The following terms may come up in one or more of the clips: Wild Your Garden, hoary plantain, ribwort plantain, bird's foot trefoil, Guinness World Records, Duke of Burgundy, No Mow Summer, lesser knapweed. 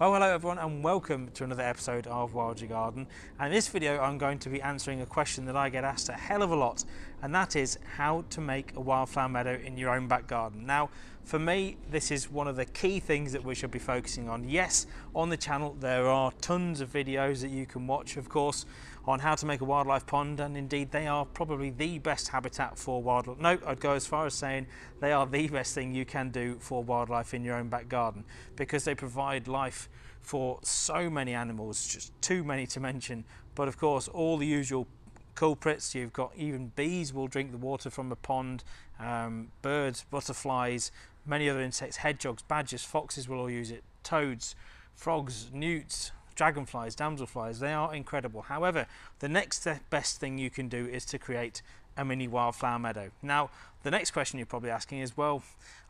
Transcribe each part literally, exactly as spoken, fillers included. Well, hello everyone and welcome to another episode of Wild Your Garden. And in this video I'm going to be answering a question that I get asked a hell of a lot, and that is how to make a wildflower meadow in your own back garden. Now for me this is one of the key things that we should be focusing on. Yes, on the channel there are tons of videos that you can watch, of course, on how to make a wildlife pond, and indeed they are probably the best habitat for wildlife. No, I'd go as far as saying they are the best thing you can do for wildlife in your own back garden, because they provide life for so many animals, just too many to mention. But of course all the usual culprits, you've got even bees will drink the water from a pond, um, birds, butterflies, many other insects, hedgehogs, badgers, foxes will all use it, toads, frogs, newts, dragonflies, damselflies. They are incredible. However, the next best thing you can do is to create a mini wildflower meadow. Now the next question you're probably asking is, well,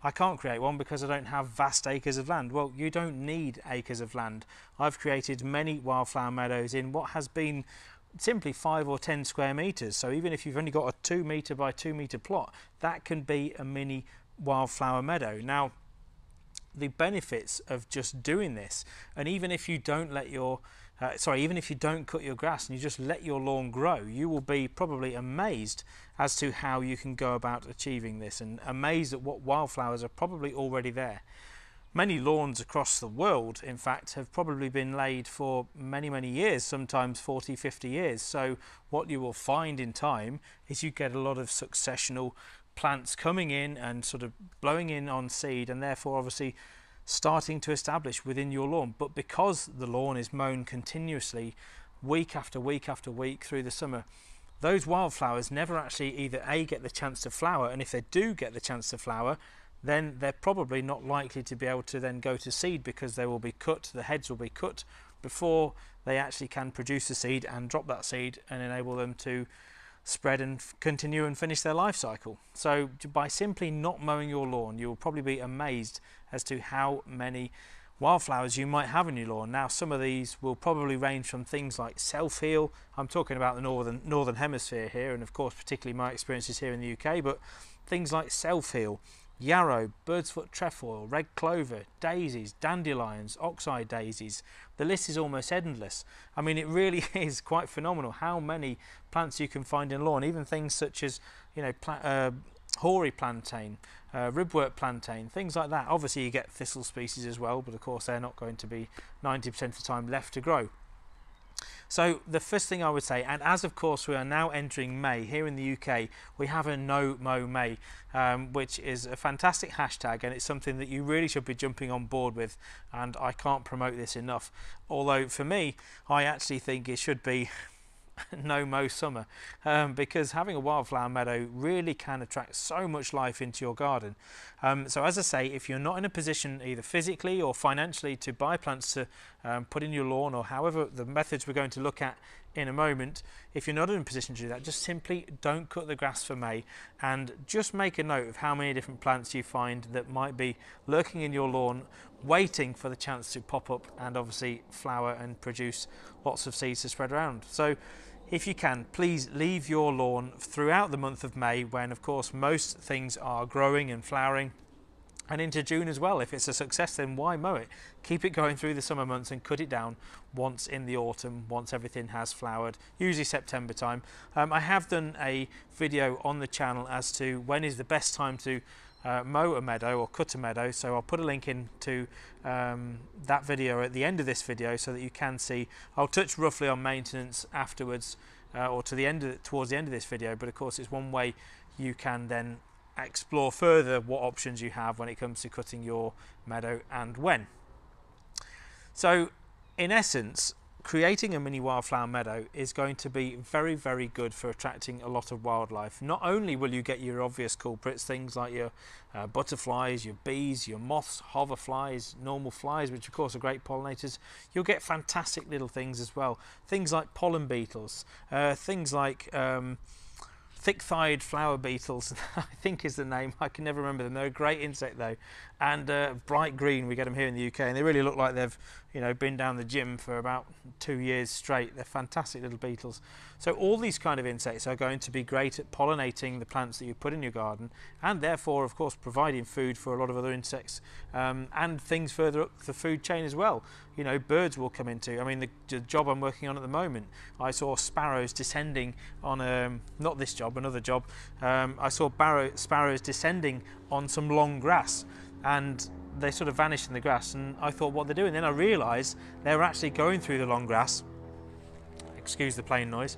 I can't create one because I don't have vast acres of land. Well, you don't need acres of land. I've created many wildflower meadows in what has been simply five or ten square meters, so even if you've only got a two meter by two meter plot, that can be a mini wildflower meadow. Now the benefits of just doing this, and even if you don't let your uh, sorry even if you don't cut your grass and you just let your lawn grow, you will be probably amazed as to how you can go about achieving this, and amazed at what wildflowers are probably already there. Many lawns across the world, in fact, have probably been laid for many, many years, sometimes forty, fifty years. So what you will find in time is you get a lot of successional plants coming in and sort of blowing in on seed, and therefore obviously starting to establish within your lawn. But because the lawn is mown continuously week after week after week through the summer, those wildflowers never actually either A, get the chance to flower, and if they do get the chance to flower, then they're probably not likely to be able to then go to seed, because they will be cut, the heads will be cut before they actually can produce the seed and drop that seed and enable them to spread and continue and finish their life cycle. So by simply not mowing your lawn, you'll probably be amazed as to how many wildflowers you might have in your lawn. Now some of these will probably range from things like self-heal. I'm talking about the northern northern hemisphere here, and of course particularly my experiences here in the U K, but things like self-heal, yarrow, bird's foot trefoil, red clover, daisies, dandelions, ox-eye daisies. The list is almost endless. I mean, it really is quite phenomenal how many plants you can find in lawn, even things such as, you know, pla uh, hoary plantain, uh, ribwort plantain, things like that. Obviously you get thistle species as well, but of course they're not going to be ninety percent of the time left to grow. So the first thing I would say, and as of course we are now entering May here in the U K, we have a No Mow May, um, which is a fantastic hashtag, and it's something that you really should be jumping on board with, and I can't promote this enough. Although for me, I actually think it should be No Mow Summer, um, because having a wildflower meadow really can attract so much life into your garden. Um, so as I say, if you're not in a position either physically or financially to buy plants to um, put in your lawn, or however the methods we're going to look at in a moment, if you're not in a position to do that, just simply don't cut the grass for May, and just make a note of how many different plants you find that might be lurking in your lawn waiting for the chance to pop up and obviously flower and produce lots of seeds to spread around. So if you can, please leave your lawn throughout the month of May, when of course most things are growing and flowering, and into June as well. If it's a success, then why mow it? Keep it going through the summer months and cut it down once in the autumn, once everything has flowered, usually September time. Um, I have done a video on the channel as to when is the best time to uh, mow a meadow or cut a meadow. So I'll put a link in to um, that video at the end of this video so that you can see. I'll touch roughly on maintenance afterwards, uh, or to the end of, towards the end of this video, but of course it's one way you can then explore further what options you have when it comes to cutting your meadow and when. So in essence, creating a mini wildflower meadow is going to be very, very good for attracting a lot of wildlife. Not only will you get your obvious culprits, things like your uh, butterflies, your bees, your moths, hoverflies, normal flies, which of course are great pollinators. You'll get fantastic little things as well, things like pollen beetles, uh, things like um, thick-thighed flower beetles, I think is the name. I can never remember them. They're a great insect though, and uh, bright green. We get them here in the U K, and they really look like they've, you know, been down the gym for about two years straight. They're fantastic little beetles. So all these kind of insects are going to be great at pollinating the plants that you put in your garden, and therefore, of course, providing food for a lot of other insects um, and things further up the food chain as well. You know, birds will come into. I mean, the, the job I'm working on at the moment, I saw sparrows descending on a not this job. Another job, um, I saw barrow, sparrows descending on some long grass, and they sort of vanished in the grass, and I thought what they're doing. Then I realised they were actually going through the long grass, excuse the plane noise,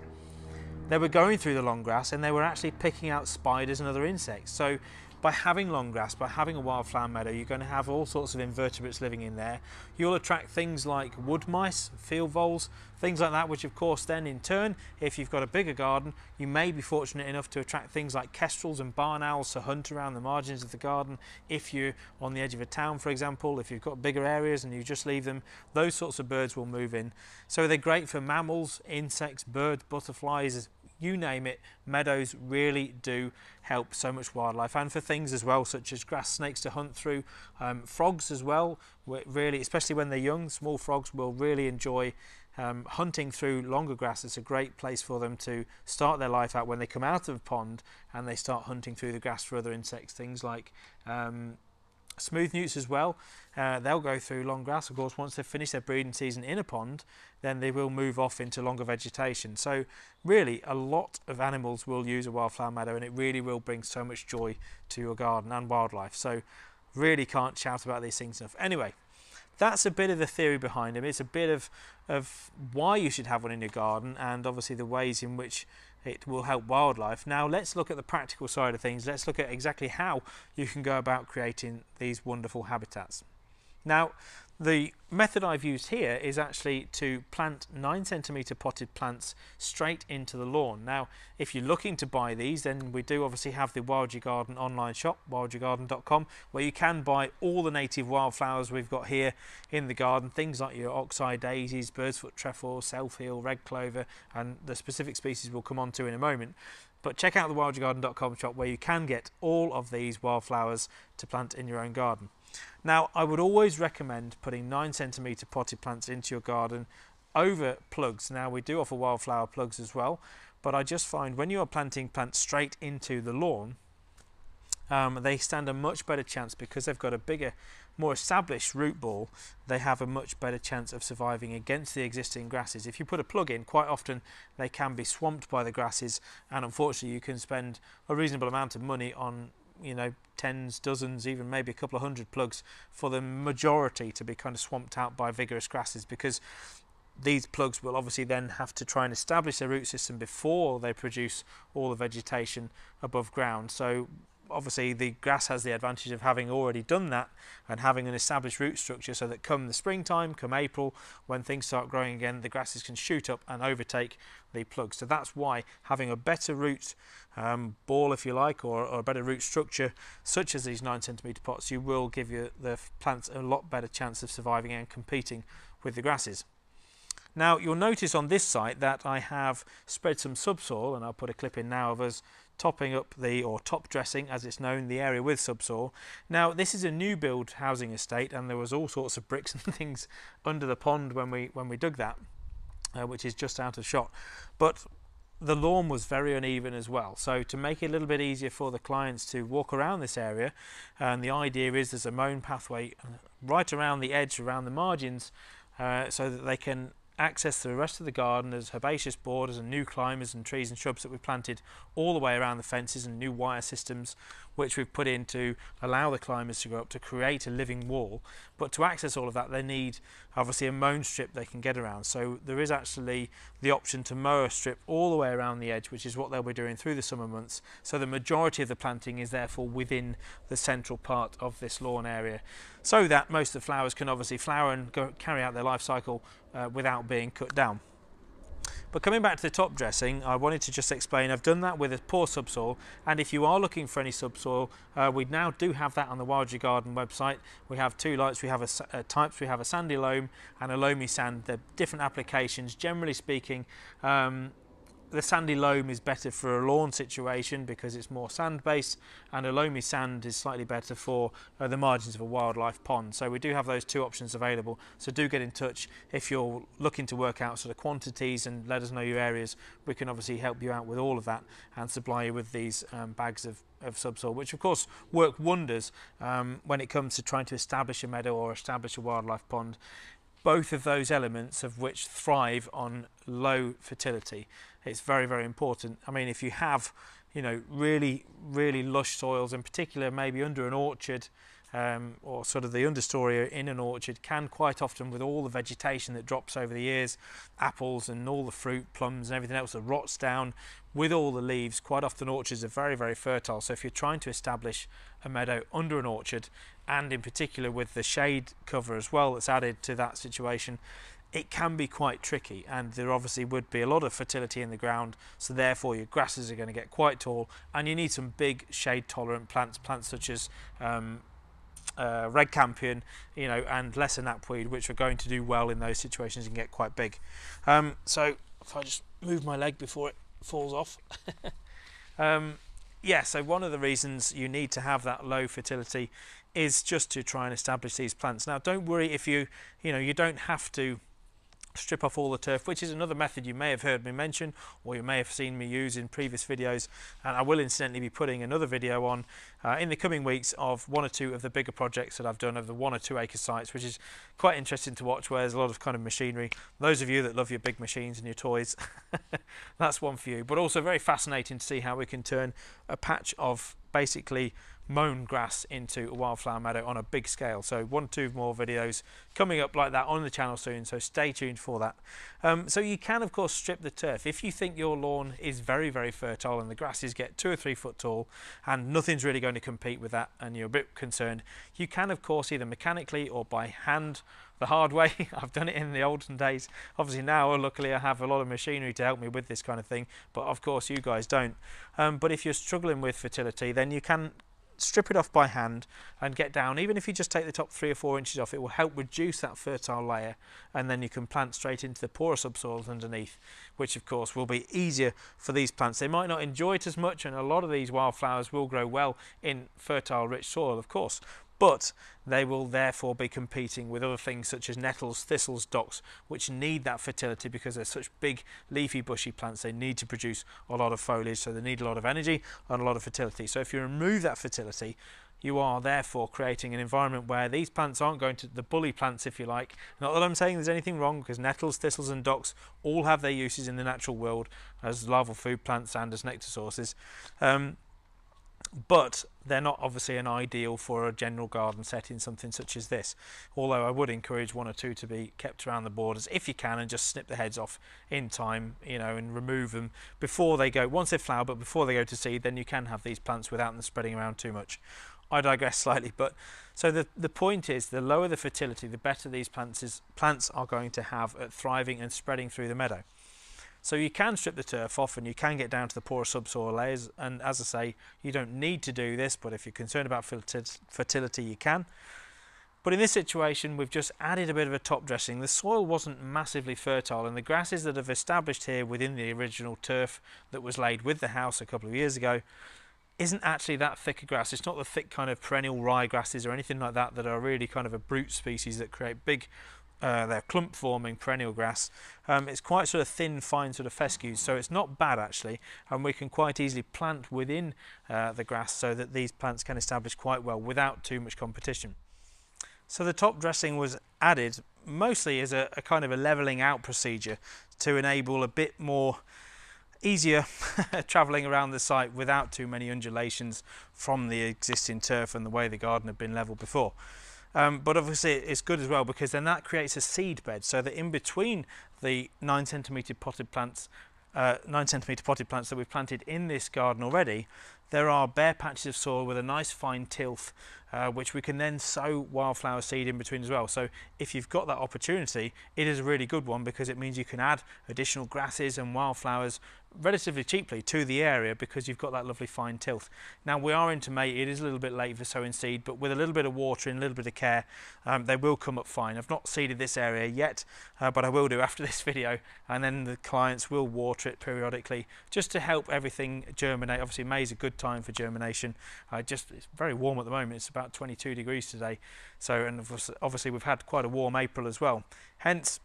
they were going through the long grass and they were actually picking out spiders and other insects. So by having long grass, by having a wildflower meadow, you're going to have all sorts of invertebrates living in there. You'll attract things like wood mice, field voles, things like that, which of course then in turn, if you've got a bigger garden, you may be fortunate enough to attract things like kestrels and barn owls to hunt around the margins of the garden. If you're on the edge of a town, for example, if you've got bigger areas and you just leave them, those sorts of birds will move in. So they're great for mammals, insects, birds, butterflies, you name it. Meadows really do help so much wildlife, and for things as well such as grass snakes to hunt through, um, frogs as well, really, especially when they're young. Small frogs will really enjoy um, hunting through longer grass. It's a great place for them to start their life out when they come out of a pond and they start hunting through the grass for other insects, things like um, smooth newts as well. Uh, they'll go through long grass, of course. Once they've finished their breeding season in a pond, then they will move off into longer vegetation. So really a lot of animals will use a wildflower meadow, and it really will bring so much joy to your garden and wildlife. So really can't shout about these things enough. Anyway, that's a bit of the theory behind them. It's a bit of, of why you should have one in your garden, and obviously the ways in which it will help wildlife. Now let's look at the practical side of things. Let's look at exactly how you can go about creating these wonderful habitats. Now the method I've used here is actually to plant nine centimetre potted plants straight into the lawn. Now if you're looking to buy these, then we do obviously have the Wild Your Garden online shop, wild your garden dot com, where you can buy all the native wildflowers we've got here in the garden, things like your ox-eye daisies, bird's foot trefoil, self-heal, red clover, and the specific species we'll come on to in a moment. But check out the wild your garden dot com shop where you can get all of these wildflowers to plant in your own garden. Now I would always recommend putting nine centimetre potted plants into your garden over plugs. Now we do offer wildflower plugs as well, but I just find when you are planting plants straight into the lawn, um, they stand a much better chance because they've got a bigger, more established root ball. They have a much better chance of surviving against the existing grasses. If you put a plug in, quite often they can be swamped by the grasses, and unfortunately you can spend a reasonable amount of money on, you know, tens, dozens, even maybe a couple of hundred plugs for the majority to be kind of swamped out by vigorous grasses, because these plugs will obviously then have to try and establish their root system before they produce all the vegetation above ground. So obviously the grass has the advantage of having already done that and having an established root structure, so that come the springtime, come April, when things start growing again, the grasses can shoot up and overtake the plugs. So that's why having a better root um, ball, if you like, or, or a better root structure such as these nine centimetre pots, you will give your, the plants a lot better chance of surviving and competing with the grasses. Now you'll notice on this site that I have spread some subsoil, and I'll put a clip in now of us topping up the, or top dressing as it's known, the area with subsoil. Now this is a new build housing estate, and there was all sorts of bricks and things under the pond when we when we dug that, uh, which is just out of shot. But the lawn was very uneven as well, so to make it a little bit easier for the clients to walk around this area, and the idea is there's a mown pathway right around the edge, around the margins, uh, so that they can access the rest of the garden as herbaceous borders and new climbers and trees and shrubs that we've planted all the way around the fences, and new wire systems which we've put in to allow the climbers to grow up to create a living wall. But to access all of that, they need obviously a mown strip they can get around. So there is actually the option to mow a strip all the way around the edge, which is what they'll be doing through the summer months. So the majority of the planting is therefore within the central part of this lawn area, so that most of the flowers can obviously flower and go carry out their life cycle Uh, without being cut down. But coming back to the top dressing, I wanted to just explain I've done that with a poor subsoil, and if you are looking for any subsoil, uh, we now do have that on the Wild Your Garden website. We have two types, we have a, uh, types, we have a sandy loam and a loamy sand. They're different applications. Generally speaking, um, the sandy loam is better for a lawn situation because it's more sand based, and a loamy sand is slightly better for uh, the margins of a wildlife pond. So we do have those two options available, so do get in touch if you're looking to work out sort of quantities and let us know your areas. We can obviously help you out with all of that and supply you with these um, bags of of subsoil, which of course work wonders um, when it comes to trying to establish a meadow or establish a wildlife pond, both of those elements of which thrive on low fertility. It's very, very important. I mean, if you have, you know, really, really lush soils, in particular maybe under an orchard, Um, or sort of the understory in an orchard, can quite often, with all the vegetation that drops over the years, apples and all the fruit, plums and everything else that rots down with all the leaves, quite often orchards are very, very fertile. So if you're trying to establish a meadow under an orchard, and in particular with the shade cover as well that's added to that situation, it can be quite tricky, and there obviously would be a lot of fertility in the ground, so therefore your grasses are going to get quite tall, and you need some big shade tolerant plants, plants such as um, Uh, red campion, you know, and lesser knapweed, which are going to do well in those situations and get quite big. Um, so if I just move my leg before it falls off. um, yeah, so one of the reasons you need to have that low fertility is just to try and establish these plants. Now, don't worry if you, you know, you don't have to strip off all the turf, which is another method you may have heard me mention, or you may have seen me use in previous videos. And I will incidentally be putting another video on uh, in the coming weeks of one or two of the bigger projects that I've done, of the one or two acre sites, which is quite interesting to watch, where there's a lot of kind of machinery. Those of you that love your big machines and your toys, that's one for you, but also very fascinating to see how we can turn a patch of basically mown grass into a wildflower meadow on a big scale. So one, two more videos coming up like that on the channel soon, so stay tuned for that. Um, so you can of course strip the turf if you think your lawn is very, very fertile and the grasses get two or three foot tall and nothing's really going to compete with that, and you're a bit concerned. You can of course either mechanically or by hand, the hard way. I've done it in the olden days. Obviously now, luckily, I have a lot of machinery to help me with this kind of thing, but of course you guys don't. Um, but if you're struggling with fertility, then you can strip it off by hand and get down. Even if you just take the top three or four inches off, it will help reduce that fertile layer, and then you can plant straight into the poorer subsoils underneath, which of course will be easier for these plants. They might not enjoy it as much, and a lot of these wildflowers will grow well in fertile rich soil of course, but they will therefore be competing with other things such as nettles, thistles, docks, which need that fertility because they're such big, leafy, bushy plants. They need to produce a lot of foliage, so they need a lot of energy and a lot of fertility. So if you remove that fertility, you are therefore creating an environment where these plants aren't going to, the bully plants if you like, not that I'm saying there's anything wrong, because nettles, thistles and docks all have their uses in the natural world as larval food plants and as nectar sources. Um, But they're not obviously an ideal for a general garden setting, something such as this. Although I would encourage one or two to be kept around the borders if you can, and just snip the heads off in time, you know, and remove them before they go, once they flower, but before they go to seed, then you can have these plants without them spreading around too much. I digress slightly, but so the, the point is, the lower the fertility, the better these plants, is, plants are going to have at thriving and spreading through the meadow. So you can strip the turf off and you can get down to the poorer subsoil layers, and as I say, you don't need to do this, but if you're concerned about fertility you can. But in this situation we've just added a bit of a top dressing. The soil wasn't massively fertile, and the grasses that have established here within the original turf that was laid with the house a couple of years ago isn't actually that thick a grass. It's not the thick kind of perennial rye grasses or anything like that that are really kind of a brute species that create big Uh, they're clump forming perennial grass. Um, it's quite sort of thin, fine sort of fescues, so it's not bad actually, and we can quite easily plant within uh, the grass so that these plants can establish quite well without too much competition. So the top dressing was added mostly as a, a kind of a levelling out procedure to enable a bit more easier travelling around the site without too many undulations from the existing turf and the way the garden had been levelled before. Um, but obviously it's good as well, because then that creates a seed bed, so that in between the nine centimetre potted plants, uh, nine centimetre potted plants that we've planted in this garden already, there are bare patches of soil with a nice fine tilth uh, which we can then sow wildflower seed in between as well. So if you've got that opportunity, it is a really good one because it means you can add additional grasses and wildflowers relatively cheaply to the area because you've got that lovely fine tilth. Now we are into May, it is a little bit late for sowing seed, but with a little bit of watering, a little bit of care, um, they will come up fine. I've not seeded this area yet, uh, but I will do after this video, and then the clients will water it periodically just to help everything germinate. Obviously May is a good time for germination. Uh, just it's very warm at the moment, it's about twenty-two degrees today, so and obviously we've had quite a warm April as well, hence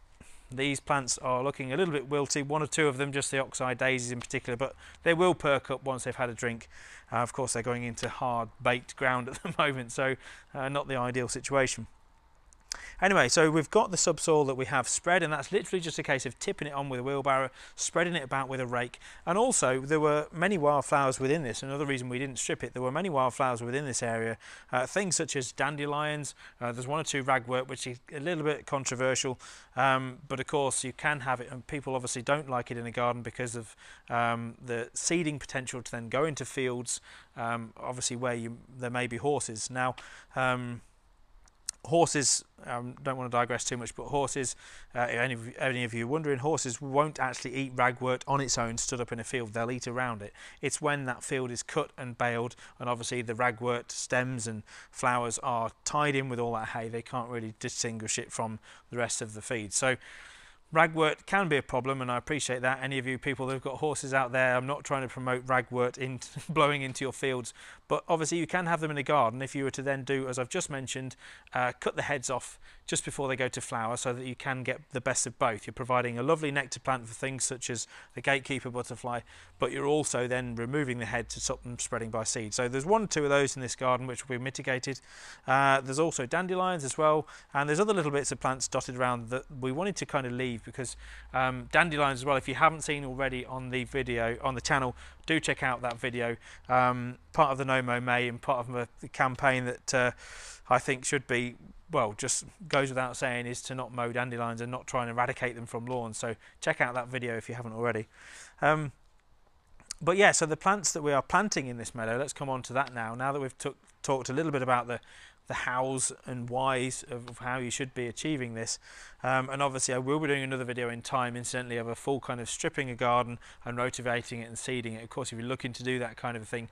these plants are looking a little bit wilty, one or two of them, just the oxeye daisies in particular, but they will perk up once they've had a drink. Uh, of course, they're going into hard baked ground at the moment, so uh, not the ideal situation. Anyway, so we've got the subsoil that we have spread, and that's literally just a case of tipping it on with a wheelbarrow, spreading it about with a rake. And also there were many wildflowers within this, another reason we didn't strip it. There were many wildflowers within this area, uh, things such as dandelions, uh, there's one or two ragwort, which is a little bit controversial, um, but of course you can have it, and people obviously don't like it in a garden because of um, the seeding potential to then go into fields, um, obviously where you, there may be horses. Now um, horses, um, don't want to digress too much, but horses, uh, any, any of you wondering, horses won't actually eat ragwort on its own stood up in a field. They'll eat around it. It's when that field is cut and baled, and obviously the ragwort stems and flowers are tied in with all that hay, they can't really distinguish it from the rest of the feed. So ragwort can be a problem, and I appreciate that. Any of you people that have got horses out there, I'm not trying to promote ragwort in blowing into your fields, but obviously you can have them in a garden if you were to then do, as I've just mentioned, uh, cut the heads off just before they go to flower so that you can get the best of both. You're providing a lovely nectar plant for things such as the gatekeeper butterfly, but you're also then removing the head to stop them spreading by seed. So there's one or two of those in this garden which will be mitigated. Uh, there's also dandelions as well, and there's other little bits of plants dotted around that we wanted to kind of leave, because um, dandelions as well, if you haven't seen already on the video on the channel, do check out that video, um, part of the No Mow May and part of a, the campaign that uh, I think should be, well, just goes without saying, is to not mow dandelions and not try and eradicate them from lawns. So check out that video if you haven't already. Um, but yeah, so the plants that we are planting in this meadow, let's come on to that now. Now that we've took, talked a little bit about the the hows and whys of how you should be achieving this, um, and obviously I will be doing another video in time, incidentally, of a full kind of stripping a garden and rotivating it and seeding it. Of course, if you're looking to do that kind of thing,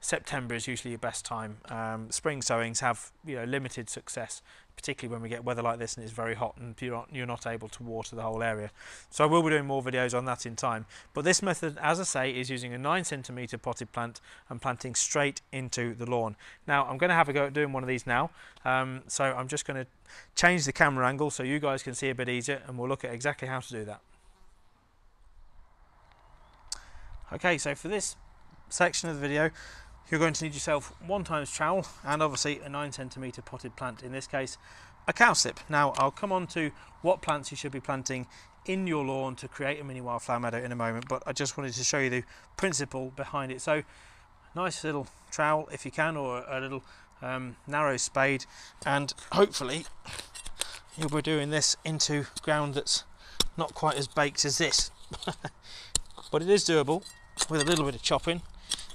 September is usually your best time. Um, spring sowings have, you know, limited success, particularly when we get weather like this and it's very hot and you're not, you're not able to water the whole area. So I will be doing more videos on that in time. But this method, as I say, is using a nine centimetre potted plant and planting straight into the lawn. Now I'm going to have a go at doing one of these now. Um, so I'm just going to change the camera angle so you guys can see a bit easier, and we'll look at exactly how to do that. Okay, so for this section of the video, you're going to need yourself one times trowel and obviously a nine centimetre potted plant, in this case a cowslip. Now I'll come on to what plants you should be planting in your lawn to create a mini wildflower meadow in a moment, but I just wanted to show you the principle behind it. So nice little trowel if you can, or a little um, narrow spade, and hopefully you'll be doing this into ground that's not quite as baked as this but it is doable with a little bit of chopping,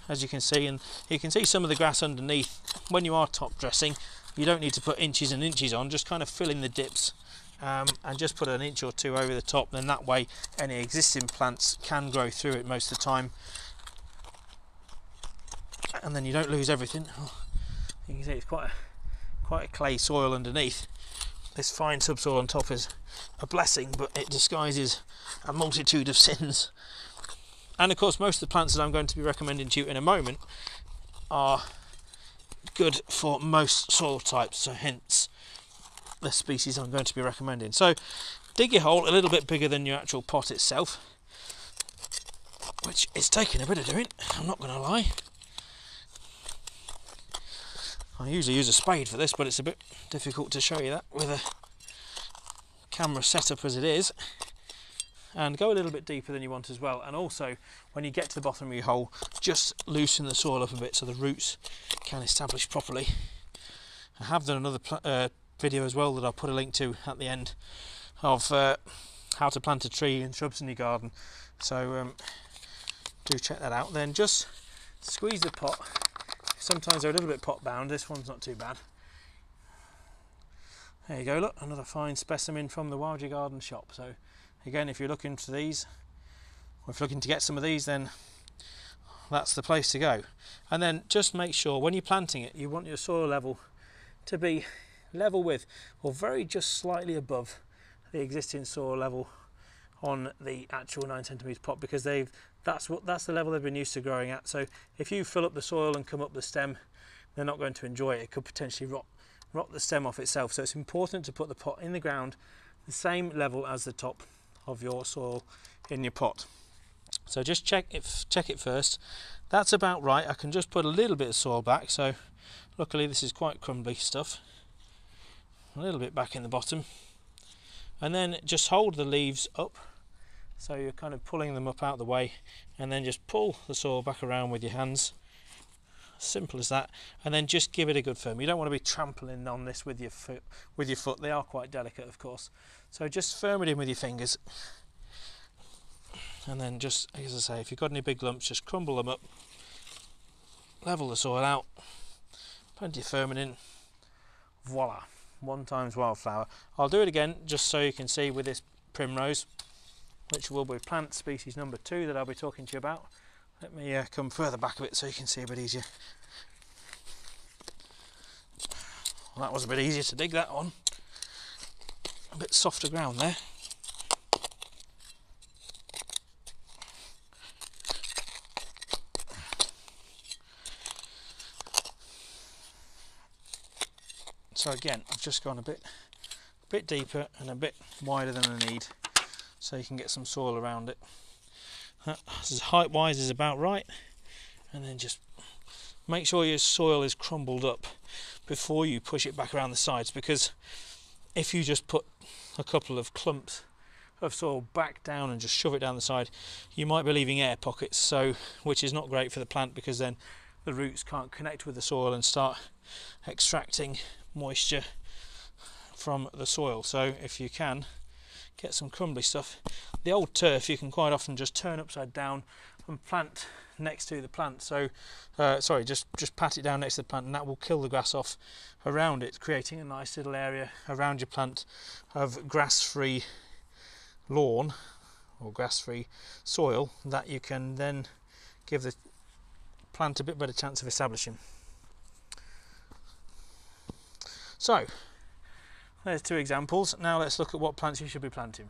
as you can see, and you can see some of the grass underneath. When you are top dressing, you don't need to put inches and inches on, just kind of fill in the dips, um, and just put an inch or two over the top, then that way any existing plants can grow through it most of the time, and then you don't lose everything. Oh, you can see it's quite a, quite a clay soil underneath. This fine subsoil on top is a blessing, but it disguises a multitude of sins. And of course, most of the plants that I'm going to be recommending to you in a moment are good for most soil types, so hence the species I'm going to be recommending. So dig your hole a little bit bigger than your actual pot itself, which is taking a bit of doing, I'm not going to lie. I usually use a spade for this, but it's a bit difficult to show you that with a camera setup as it is. And go a little bit deeper than you want as well, and also when you get to the bottom of your hole, just loosen the soil up a bit so the roots can establish properly. I have done another uh, video as well that I'll put a link to at the end of uh, how to plant a tree and shrubs in your garden, so um, do check that out. Then just squeeze the pot Sometimes they're a little bit pot bound. This one's not too bad. There you go, look, another fine specimen from the Wild Your Garden shop. So again, if you're looking for these, or if you're looking to get some of these, then that's the place to go. And then just make sure when you're planting it, you want your soil level to be level with, or very just slightly above the existing soil level on the actual nine centimetre pot, because they've that's what that's the level they've been used to growing at. So if you fill up the soil and come up the stem, they're not going to enjoy it. It could potentially rot rot the stem off itself. So it's important to put the pot in the ground the same level as the top of your soil in your pot. So just check it check it first. That's about right. I can just put a little bit of soil back, so luckily this is quite crumbly stuff, a little bit back in the bottom, and then just hold the leaves up, so you're kind of pulling them up out of the way, and then just pull the soil back around with your hands. Simple as that. And then just give it a good firm. You don't want to be trampling on this with your foot with your foot. They are quite delicate, of course, so just firm it in with your fingers. And then just, as I say, if you've got any big lumps, just crumble them up, level the soil out, plenty of firming in. Voila, one times wildflower. I'll do it again just so you can see with this primrose, which will be plant species number two that I'll be talking to you about. Let me uh, come further back a bit so you can see a bit easier. Well, that was a bit easier to dig that on. A bit softer ground there. So again, I've just gone a bit a bit deeper and a bit wider than I need, so you can get some soil around it. That height wise is about right. And then just make sure your soil is crumbled up before you push it back around the sides, because if you just put a couple of clumps of soil back down and just shove it down the side, you might be leaving air pockets, so which is not great for the plant, because then the roots can't connect with the soil and start extracting moisture from the soil. So if you can get some crumbly stuff, the old turf you can quite often just turn upside down and plant next to the plant. So uh, sorry, just just pat it down next to the plant, and that will kill the grass off around it, creating a nice little area around your plant of grass-free lawn or grass-free soil that you can then give the plant a bit better chance of establishing. So there's two examples. Now let's look at what plants you should be planting.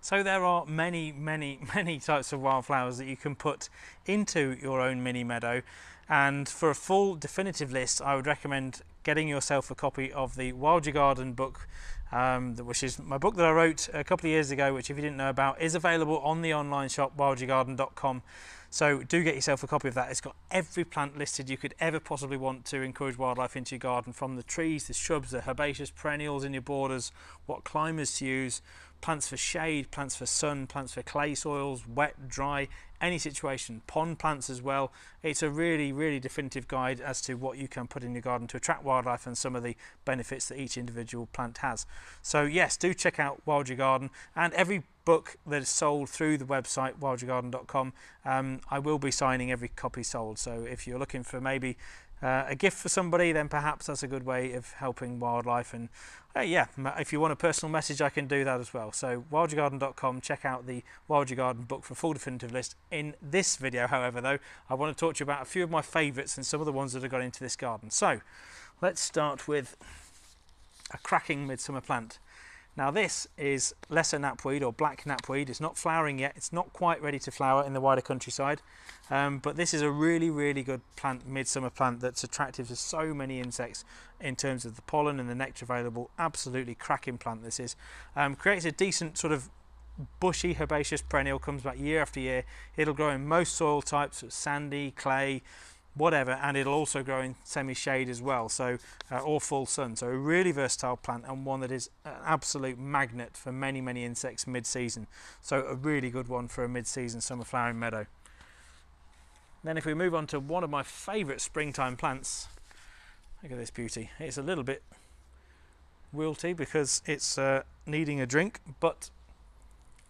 So there are many, many, many types of wildflowers that you can put into your own mini meadow. And for a full definitive list, I would recommend getting yourself a copy of the Wild Your Garden book, um, which is my book that I wrote a couple of years ago, which if you didn't know about, is available on the online shop, wild your garden dot com. So do get yourself a copy of that. It's got every plant listed you could ever possibly want to encourage wildlife into your garden, from the trees, the shrubs, the herbaceous perennials in your borders, what climbers to use, plants for shade, plants for sun, plants for clay soils, wet, dry, any situation, pond plants as well. It's a really, really definitive guide as to what you can put in your garden to attract wildlife and some of the benefits that each individual plant has. So yes, do check out Wild Your Garden, and every book that is sold through the website wild your garden dot com, um, I will be signing every copy sold. So if you're looking for maybe Uh, a gift for somebody, then perhaps that's a good way of helping wildlife. And uh, yeah, if you want a personal message, I can do that as well. So wild your garden dot com, check out the Wild Your Garden book for a full definitive list. In this video, however, though, I want to talk to you about a few of my favourites and some of the ones that have gone into this garden. So let's start with a cracking midsummer plant. Now this is lesser knapweed, or black knapweed. It's not flowering yet. It's not quite ready to flower in the wider countryside. Um, but this is a really, really good plant, midsummer plant, that's attractive to so many insects in terms of the pollen and the nectar available. Absolutely cracking plant this is. Um, creates a decent sort of bushy herbaceous perennial, comes back year after year. It'll grow in most soil types, sandy, clay, whatever, and it'll also grow in semi-shade as well, so uh, or full sun. So a really versatile plant, and one that is an absolute magnet for many, many insects mid-season. So a really good one for a mid-season summer flowering meadow. Then if we move on to one of my favourite springtime plants, look at this beauty. It's a little bit wilty because it's uh, needing a drink, but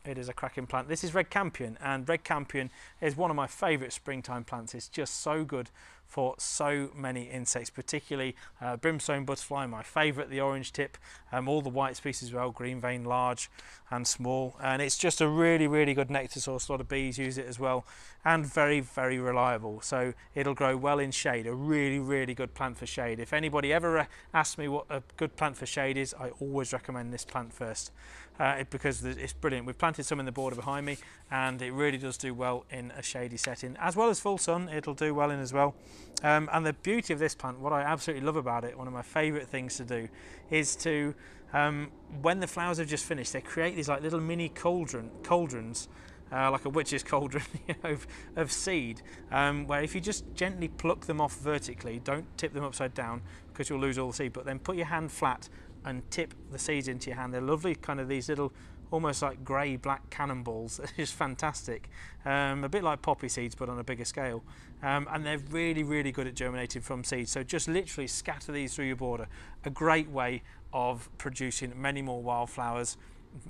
it is a cracking plant. This is red campion, and red campion is one of my favourite springtime plants. It's just so good for so many insects, particularly uh, brimstone butterfly, my favourite, the orange tip, um, all the white species as well, green vein, large and small. And it's just a really, really good nectar source. A lot of bees use it as well, and very, very reliable. So it'll grow well in shade, a really, really good plant for shade. If anybody ever asks me what a good plant for shade is, I always recommend this plant first, uh, because it's brilliant. We've planted some in the border behind me, and it really does do well in a shady setting, as well as full sun. It'll do well in as well. Um, and the beauty of this plant, what I absolutely love about it, one of my favourite things to do, is to, um, when the flowers have just finished, they create these like little mini cauldron, cauldrons, uh, like a witch's cauldron, you know, of, of seed, um, where if you just gently pluck them off vertically, don't tip them upside down because you'll lose all the seed, but then put your hand flat and tip the seeds into your hand. They're lovely, kind of these little, almost like grey black cannonballs. It's just fantastic, um, a bit like poppy seeds but on a bigger scale, um, and they're really, really good at germinating from seeds. So just literally scatter these through your border, a great way of producing many more wildflowers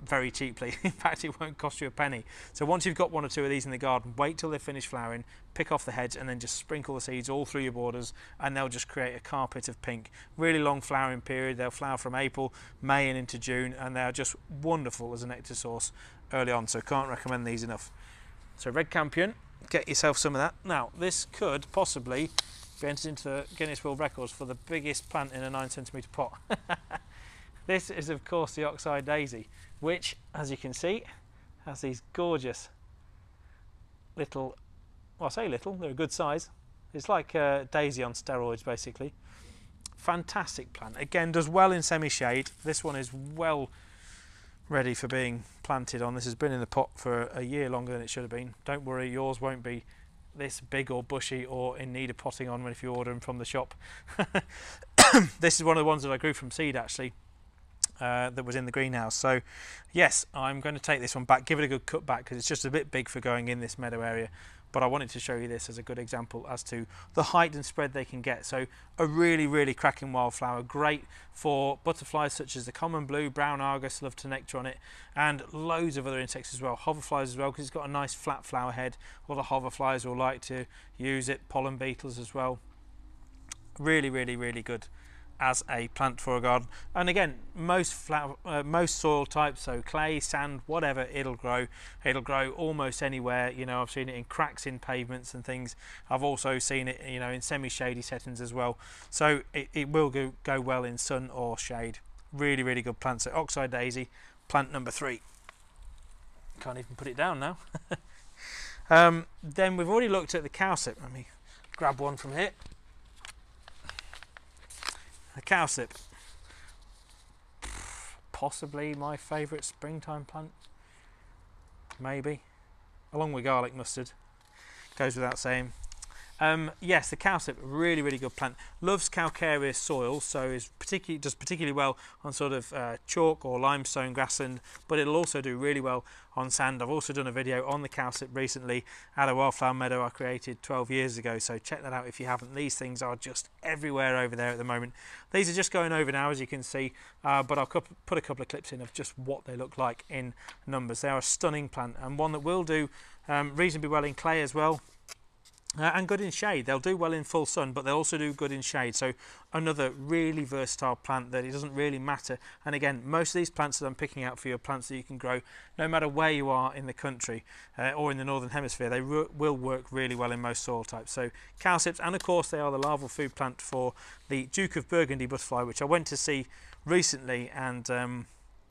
very cheaply. In fact, it won't cost you a penny. So once you've got one or two of these in the garden, wait till they finish flowering, pick off the heads, and then just sprinkle the seeds all through your borders, and they'll just create a carpet of pink. Really long flowering period. They'll flower from April, May, and into June, and they're just wonderful as a nectar source early on. So can't recommend these enough. So red campion, get yourself some of that. Now this could possibly be entered into the Guinness World Records for the biggest plant in a nine centimetre pot. This is, of course, the oxeye daisy, which, as you can see, has these gorgeous little, well, I say little, they're a good size. It's like a daisy on steroids, basically. Fantastic plant. Again, does well in semi-shade. This one is well ready for being planted on. This has been in the pot for a year longer than it should have been. Don't worry, yours won't be this big or bushy or in need of potting on if you order them from the shop. This is one of the ones that I grew from seed, actually. Uh, that was in the greenhouse. So yes, I'm going to take this one back, give it a good cut back because it's just a bit big for going in this meadow area, but I wanted to show you this as a good example as to the height and spread they can get. So a really, really cracking wildflower, great for butterflies such as the common blue, brown argus, love to nectar on it, and loads of other insects as well, hoverflies as well, because it's got a nice flat flower head. All the hoverflies will like to use it, pollen beetles as well. Really, really, really good as a plant for a garden. And again, most flower, uh, most soil types, so clay, sand, whatever, it'll grow. It'll grow almost anywhere. You know, I've seen it in cracks in pavements and things. I've also seen it, you know, in semi-shady settings as well. So it, it will go, go well in sun or shade. Really, really good plant. So oxeye daisy, plant number three. Can't even put it down now. um, then we've already looked at the cowslip. Let me grab one from here. The cowslip, possibly my favourite springtime plant, maybe, along with garlic mustard, goes without saying. Um, yes, the cowslip, really, really good plant. Loves calcareous soil, so is particularly does particularly well on sort of uh, chalk or limestone grassland, but it'll also do really well on sand. I've also done a video on the cowslip recently at a wildflower meadow I created twelve years ago, so check that out if you haven't. These things are just everywhere over there at the moment. These are just going over now, as you can see, uh, but I'll put a couple of clips in of just what they look like in numbers. They are a stunning plant and one that will do um, reasonably well in clay as well. Uh, and good in shade. They'll do well in full sun, but they'll also do good in shade. So another really versatile plant that it doesn't really matter. And again, most of these plants that I'm picking out for you are plants that you can grow no matter where you are in the country uh, or in the northern hemisphere. They will work really well in most soil types. So cowslips, and of course they are the larval food plant for the Duke of Burgundy butterfly, which I went to see recently, and um,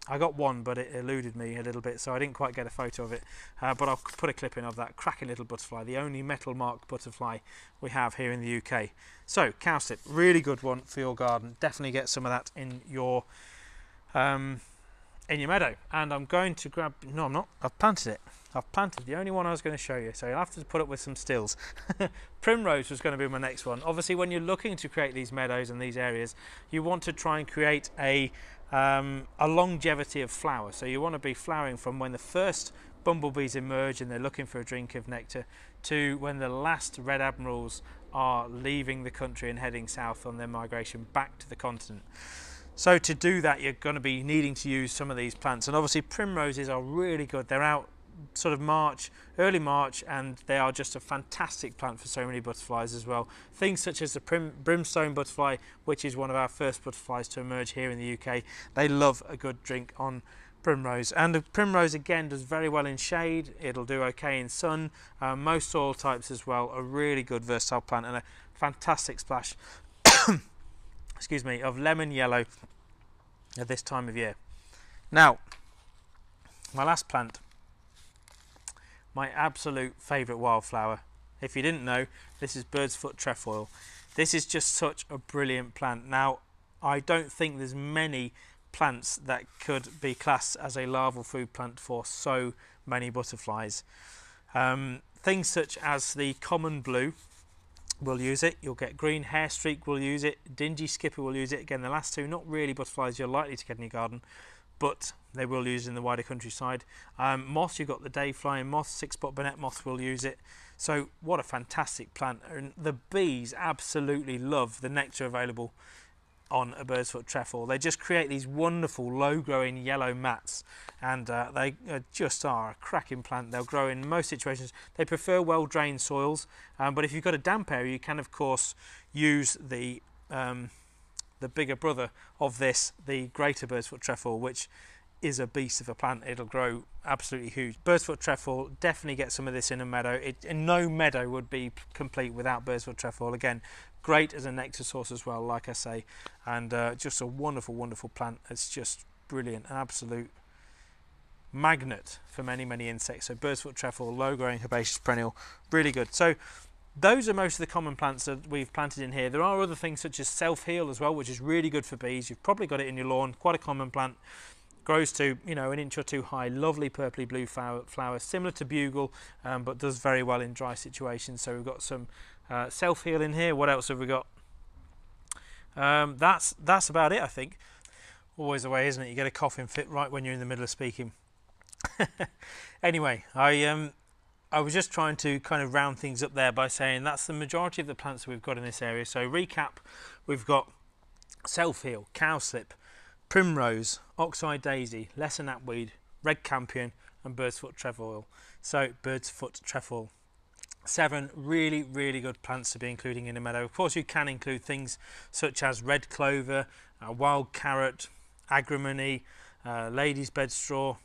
I got one, but it eluded me a little bit, so I didn't quite get a photo of it. Uh, but I'll put a clip in of that cracking little butterfly, the only metal-marked butterfly we have here in the U K. So, cowslip, really good one for your garden. Definitely get some of that in your um, in your meadow. And I'm going to grab... No, I'm not. I've planted it. I've planted the only one I was going to show you, so you'll have to put up with some stills. Primrose was going to be my next one. Obviously, when you're looking to create these meadows and these areas, you want to try and create a... Um, a longevity of flower, so you want to be flowering from when the first bumblebees emerge and they're looking for a drink of nectar to when the last red admirals are leaving the country and heading south on their migration back to the continent. So to do that, you're going to be needing to use some of these plants, and obviously primroses are really good. They're out sort of March, early March, and they are just a fantastic plant for so many butterflies as well. Things such as the prim, brimstone butterfly, which is one of our first butterflies to emerge here in the U K. They love a good drink on primrose, and the primrose again does very well in shade. It'll do okay in sun. Uh, most soil types as well. A really good versatile plant and a fantastic splash excuse me, of lemon yellow at this time of year. Now, my last plant, my absolute favourite wildflower. If you didn't know, this is bird's foot trefoil. This is just such a brilliant plant. Now, I don't think there's many plants that could be classed as a larval food plant for so many butterflies. Um, things such as the common blue will use it. You'll get green hair streak will use it. Dingy skipper will use it. Again, the last two, not really butterflies you're likely to get in your garden, but they will use it in the wider countryside. Um, moss, you've got the day flying moth, six-spot bonnet moth will use it. So what a fantastic plant. And the bees absolutely love the nectar available on a bird's foot trefoil. They just create these wonderful low-growing yellow mats, and uh, they uh, just are a cracking plant. They'll grow in most situations. They prefer well-drained soils, um, but if you've got a damp area, you can, of course, use the... Um, the bigger brother of this, the greater bird's foot trefoil, which is a beast of a plant. It'll grow absolutely huge. Bird's foot trefoil, definitely get some of this in a meadow. It, and no meadow would be complete without bird's foot trefoil. Again, great as a nectar source as well, like I say, and uh, just a wonderful, wonderful plant. It's just brilliant, an absolute magnet for many, many insects. So bird's foot trefoil, low-growing herbaceous perennial, really good. So those are most of the common plants that we've planted in here. There are other things such as self-heal as well, which is really good for bees. You've probably got it in your lawn, quite a common plant. Grows to, you know, an inch or two high, lovely purpley blue flower, flower similar to bugle, um, but does very well in dry situations. So we've got some uh, self-heal in here. What else have we got? Um, that's, that's about it, I think. Always the way, isn't it? You get a coughing fit right when you're in the middle of speaking. Anyway, I... Um, I was just trying to kind of round things up there by saying that's the majority of the plants that we've got in this area. So recap, we've got self-heal, cowslip, primrose, oxeye daisy, lesser knapweed, red campion and bird's foot trefoil. So bird's foot trefoil. Seven really, really good plants to be including in a meadow. Of course, you can include things such as red clover, uh, wild carrot, agrimony, uh, lady's bed straw,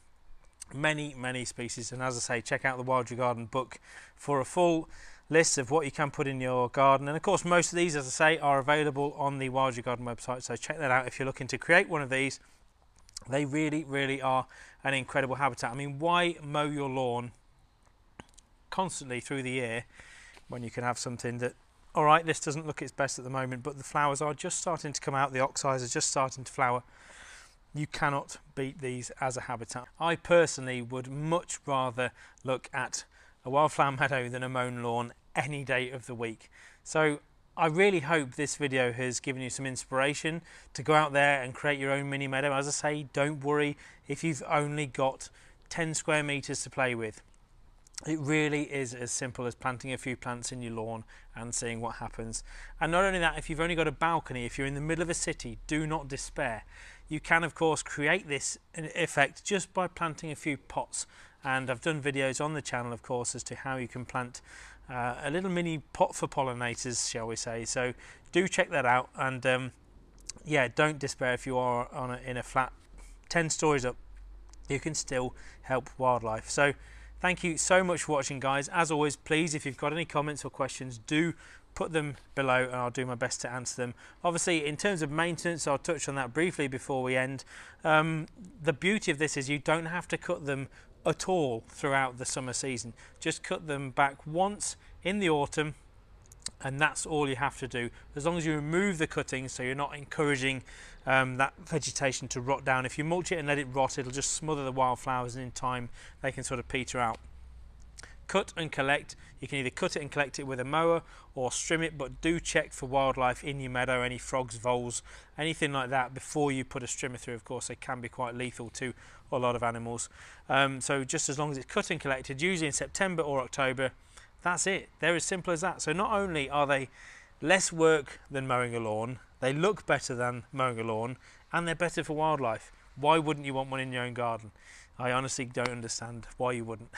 many many species. And as I say, check out the Wild Your Garden book for a full list of what you can put in your garden. And of course, most of these, as I say, are available on the Wild Your Garden website, so check that out if you're looking to create one of these. They really really are an incredible habitat. I mean, why mow your lawn constantly through the year when you can have something that, all right, this doesn't look its best at the moment, but the flowers are just starting to come out, the oxeyes are just starting to flower. You cannot beat these as a habitat. I personally would much rather look at a wildflower meadow than a mown lawn any day of the week. So I really hope this video has given you some inspiration to go out there and create your own mini meadow. As I say, don't worry if you've only got ten square meters to play with. It really is as simple as planting a few plants in your lawn and seeing what happens. And not only that, if you've only got a balcony, if you're in the middle of a city, do not despair. You can, of course, create this effect just by planting a few pots. And I've done videos on the channel, of course, as to how you can plant uh, a little mini pot for pollinators, shall we say. So do check that out. And um, yeah, don't despair if you are on a, in a flat ten stories up. You can still help wildlife. So thank you so much for watching, guys. As always, please, if you've got any comments or questions, do put them below and I'll do my best to answer them. Obviously, in terms of maintenance, I'll touch on that briefly before we end. Um, the beauty of this is you don't have to cut them at all throughout the summer season. Just cut them back once in the autumn and that's all you have to do. As long as you remove the cuttings so you're not encouraging um, that vegetation to rot down. If you mulch it and let it rot, it'll just smother the wildflowers and in time they can sort of peter out. Cut and collect. You can either cut it and collect it with a mower or trim it, but do check for wildlife in your meadow, any frogs, voles, anything like that before you put a strimmer through. Of course, they can be quite lethal to a lot of animals. Um, so just as long as it's cut and collected, usually in September or October, that's it. They're as simple as that. So not only are they less work than mowing a lawn, they look better than mowing a lawn, and they're better for wildlife. Why wouldn't you want one in your own garden? I honestly don't understand why you wouldn't.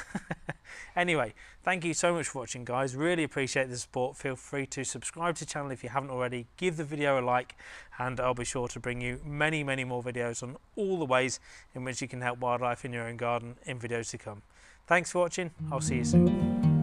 Anyway, thank you so much for watching, guys. Really appreciate the support. Feel free to subscribe to the channel if you haven't already. Give the video a like, and I'll be sure to bring you many, many more videos on all the ways in which you can help wildlife in your own garden in videos to come. Thanks for watching. I'll see you soon.